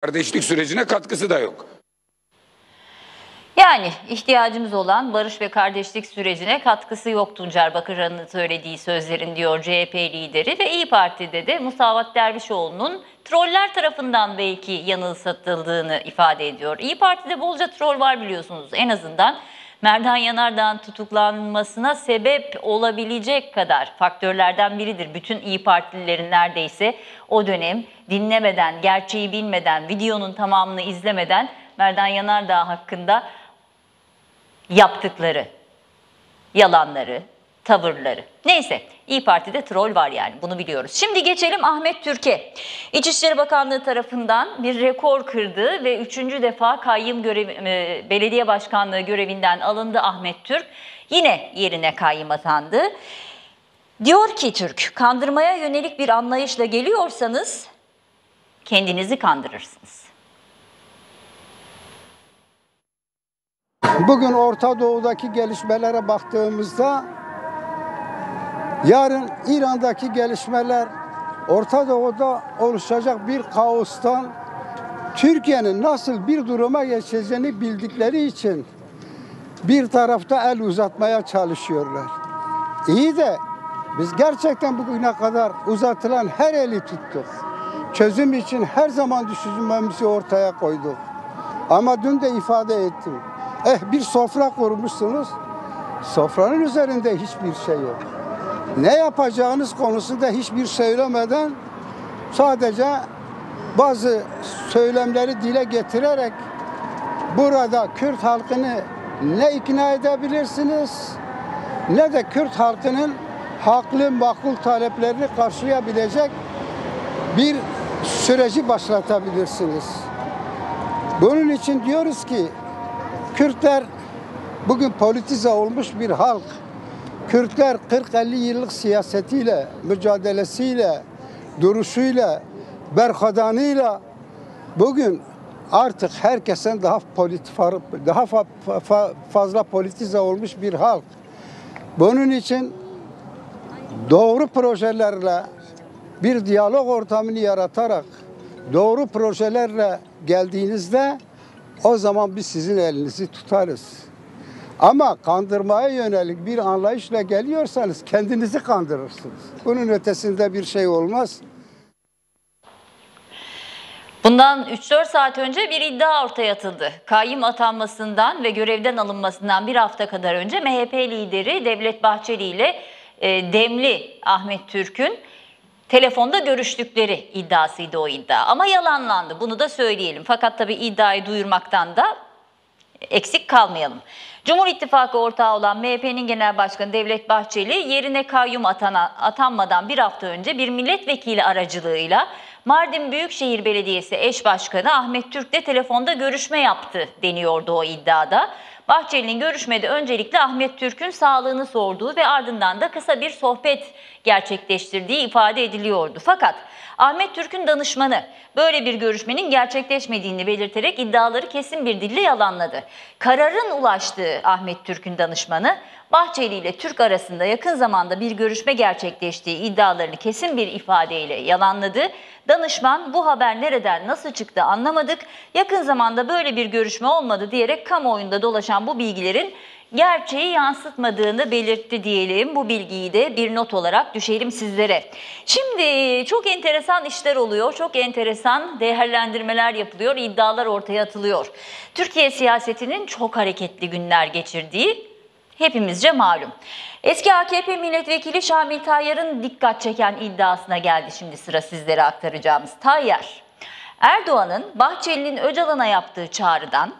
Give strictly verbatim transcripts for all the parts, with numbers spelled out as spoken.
kardeşlik sürecine katkısı da yok. Yani ihtiyacımız olan barış ve kardeşlik sürecine katkısı yok Tuncer Bakırhan'ın söylediği sözlerin, diyor C H P lideri. Ve İYİ Parti'de de Musavat Dervişoğlu'nun troller tarafından belki yanılsatıldığını ifade ediyor. İYİ Parti'de bolca troll var biliyorsunuz, en azından Merdan Yanardağ'ın tutuklanmasına sebep olabilecek kadar faktörlerden biridir. Bütün İYİ Partililerin neredeyse o dönem dinlemeden, gerçeği bilmeden, videonun tamamını izlemeden Merdan Yanardağ hakkında yaptıkları, yalanları, tavırları. Neyse, İYİ Parti'de troll var yani, bunu biliyoruz. Şimdi geçelim Ahmet Türk'e. İçişleri Bakanlığı tarafından bir rekor kırdı ve üçüncü defa kayyım görevi, belediye başkanlığı görevinden alındı Ahmet Türk. Yine yerine kayyım atandı. Diyor ki Türk, kandırmaya yönelik bir anlayışla geliyorsanız kendinizi kandırırsınız. Bugün Orta Doğu'daki gelişmelere baktığımızda, yarın İran'daki gelişmeler, Orta Doğu'da oluşacak bir kaostan Türkiye'nin nasıl bir duruma geçeceğini bildikleri için bir tarafta el uzatmaya çalışıyorlar. İyi de biz gerçekten bugüne kadar uzatılan her eli tuttuk. Çözüm için her zaman düşünmemizi ortaya koyduk. Ama dün de ifade ettim. Eh, bir sofra kurmuşsunuz, sofranın üzerinde hiçbir şey yok. Ne yapacağınız konusunda hiçbir söylemeden, sadece bazı söylemleri dile getirerek burada Kürt halkını ne ikna edebilirsiniz, ne de Kürt halkının haklı makul taleplerini karşılayabilecek bir süreci başlatabilirsiniz. Bunun için diyoruz ki, Kürtler bugün politize olmuş bir halk. Kürtler kırk elli yıllık siyasetiyle, mücadelesiyle, duruşuyla, berhadanıyla bugün artık herkesten daha daha fazla politize olmuş bir halk. Bunun için doğru projelerle bir diyalog ortamını yaratarak, doğru projelerle geldiğinizde o zaman biz sizin elinizi tutarız. Ama kandırmaya yönelik bir anlayışla geliyorsanız kendinizi kandırırsınız. Bunun ötesinde bir şey olmaz. Bundan üç dört saat önce bir iddia ortaya atıldı. Kayyım atanmasından ve görevden alınmasından bir hafta kadar önce M H P lideri Devlet Bahçeli ile Demli Ahmet Türk'ün telefonda görüştükleri iddiasıydı o iddia. Ama yalanlandı, bunu da söyleyelim. Fakat tabii iddiayı duyurmaktan da eksik kalmayalım. Cumhur İttifakı ortağı olan M H P'nin Genel Başkanı Devlet Bahçeli yerine kayyum atana, atanmadan bir hafta önce bir milletvekili aracılığıyla Mardin Büyükşehir Belediyesi Eş Başkanı Ahmet Türk'le telefonda görüşme yaptı deniyordu o iddiada. Bahçeli'nin görüşmede öncelikle Ahmet Türk'ün sağlığını sorduğu ve ardından da kısa bir sohbet gerçekleştirdiği ifade ediliyordu. Fakat Ahmet Türk'ün danışmanı böyle bir görüşmenin gerçekleşmediğini belirterek iddiaları kesin bir dille yalanladı. Kararın ulaştığı Ahmet Türk'ün danışmanı, Bahçeli ile Türk arasında yakın zamanda bir görüşme gerçekleştiği iddialarını kesin bir ifadeyle yalanladı. Danışman, bu haber nereden nasıl çıktı anlamadık, yakın zamanda böyle bir görüşme olmadı diyerek kamuoyunda dolaşan bu bilgilerin gerçeği yansıtmadığını belirtti diyelim. Bu bilgiyi de bir not olarak düşelim sizlere. Şimdi çok enteresan işler oluyor, çok enteresan değerlendirmeler yapılıyor, iddialar ortaya atılıyor. Türkiye siyasetinin çok hareketli günler geçirdiği hepimizce malum. Eski A K P milletvekili Şamil Tayyar'ın dikkat çeken iddiasına geldi şimdi sıra, sizlere aktaracağımız. Tayyar, Erdoğan'ın Bahçeli'nin Öcalan'a yaptığı çağrıdan,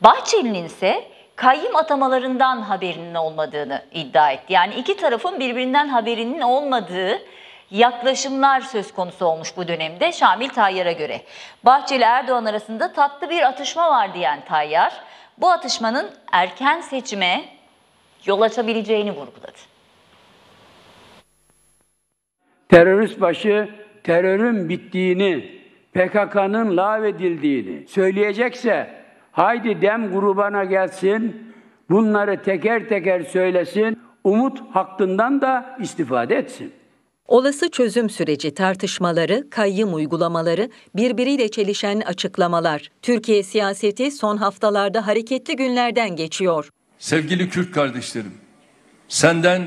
Bahçeli'nin ise kayyım atamalarından haberinin olmadığını iddia etti. Yani iki tarafın birbirinden haberinin olmadığı yaklaşımlar söz konusu olmuş bu dönemde Şamil Tayyar'a göre. Bahçeli Erdoğan arasında tatlı bir atışma var diyen Tayyar, bu atışmanın erken seçime yol açabileceğini vurguladı. Terörist başı terörün bittiğini, P K K'nın lağvedildiğini söyleyecekse haydi dem grubuna gelsin, bunları teker teker söylesin, umut hakkından da istifade etsin. Olası çözüm süreci tartışmaları, kayyım uygulamaları, birbiriyle çelişen açıklamalar. Türkiye siyaseti son haftalarda hareketli günlerden geçiyor. Sevgili Kürt kardeşlerim, senden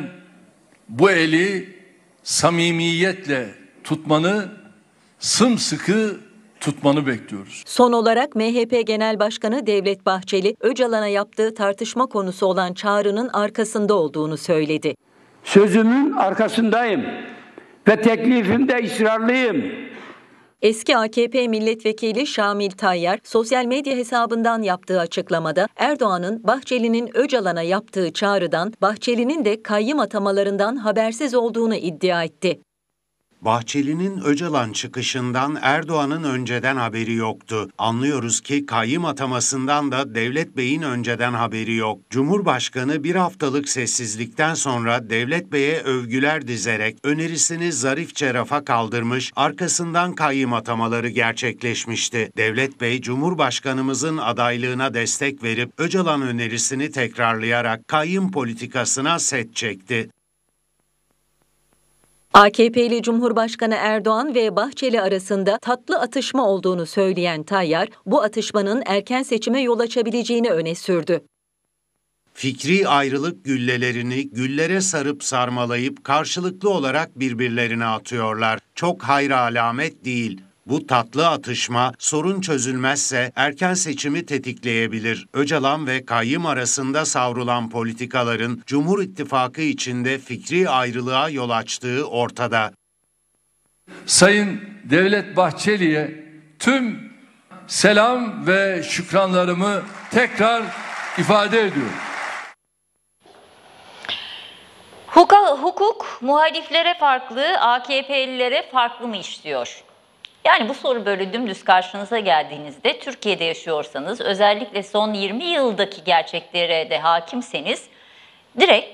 bu eli samimiyetle tutmanı, sımsıkı tutmanı bekliyoruz. Son olarak M H P Genel Başkanı Devlet Bahçeli, Öcalan'a yaptığı tartışma konusu olan çağrının arkasında olduğunu söyledi. Sözümün arkasındayım ve teklifimde ısrarlıyım. Eski A K P milletvekili Şamil Tayyar, sosyal medya hesabından yaptığı açıklamada Erdoğan'ın Bahçeli'nin Öcalan'a yaptığı çağrıdan, Bahçeli'nin de kayyım atamalarından habersiz olduğunu iddia etti. Bahçeli'nin Öcalan çıkışından Erdoğan'ın önceden haberi yoktu. Anlıyoruz ki kayyım atamasından da Devlet Bey'in önceden haberi yok. Cumhurbaşkanı bir haftalık sessizlikten sonra Devlet Bey'e övgüler dizerek önerisini zarifçe rafa kaldırmış, arkasından kayyım atamaları gerçekleşmişti. Devlet Bey, Cumhurbaşkanımızın adaylığına destek verip Öcalan önerisini tekrarlayarak kayyım politikasına set çekti. A K P'li Cumhurbaşkanı Erdoğan ve Bahçeli arasında tatlı atışma olduğunu söyleyen Tayyar, bu atışmanın erken seçime yol açabileceğini öne sürdü. Fikri ayrılık güllelerini güllere sarıp sarmalayıp karşılıklı olarak birbirlerine atıyorlar. Çok hayra alamet değil. Bu tatlı atışma sorun çözülmezse erken seçimi tetikleyebilir. Öcalan ve kayyım arasında savrulan politikaların Cumhur İttifakı içinde fikri ayrılığa yol açtığı ortada. Sayın Devlet Bahçeli'ye tüm selam ve şükranlarımı tekrar ifade ediyorum. Hukuk, hukuk muhaliflere farklı, A K P'lilere farklı mı işliyor? Yani bu soru böyle dümdüz karşınıza geldiğinizde, Türkiye'de yaşıyorsanız, özellikle son yirmi yıldaki gerçeklere de hakimseniz, direkt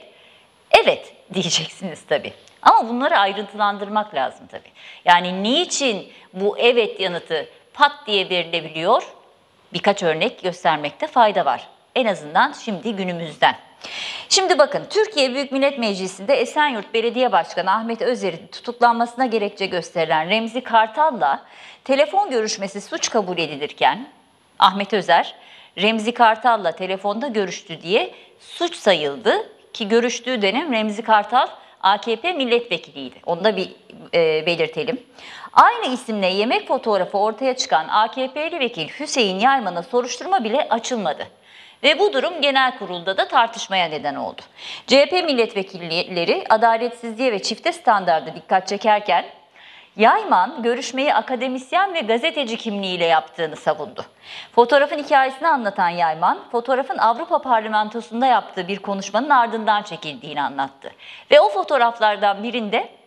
evet diyeceksiniz tabii. Ama bunları ayrıntılandırmak lazım tabii. Yani niçin bu evet yanıtı pat diye verilebiliyor? Birkaç örnek göstermekte fayda var. En azından şimdi günümüzden. Şimdi bakın, Türkiye Büyük Millet Meclisi'nde Esenyurt Belediye Başkanı Ahmet Özer'in tutuklanmasına gerekçe gösterilen Remzi Kartal'la telefon görüşmesi suç kabul edilirken, Ahmet Özer, Remzi Kartal'la telefonda görüştü diye suç sayıldı ki görüştüğü dönem Remzi Kartal A K P milletvekiliydi. Onu da bir e, belirtelim. Aynı isimle yemek fotoğrafı ortaya çıkan A K P'li vekil Hüseyin Yayman'a soruşturma bile açılmadı. Ve bu durum genel kurulda da tartışmaya neden oldu. C H P milletvekilleri adaletsizliğe ve çifte standarda dikkat çekerken, Yayman görüşmeyi akademisyen ve gazeteci kimliğiyle yaptığını savundu. Fotoğrafın hikayesini anlatan Yayman, fotoğrafın Avrupa Parlamentosu'nda yaptığı bir konuşmanın ardından çekildiğini anlattı. Ve o fotoğraflardan birinde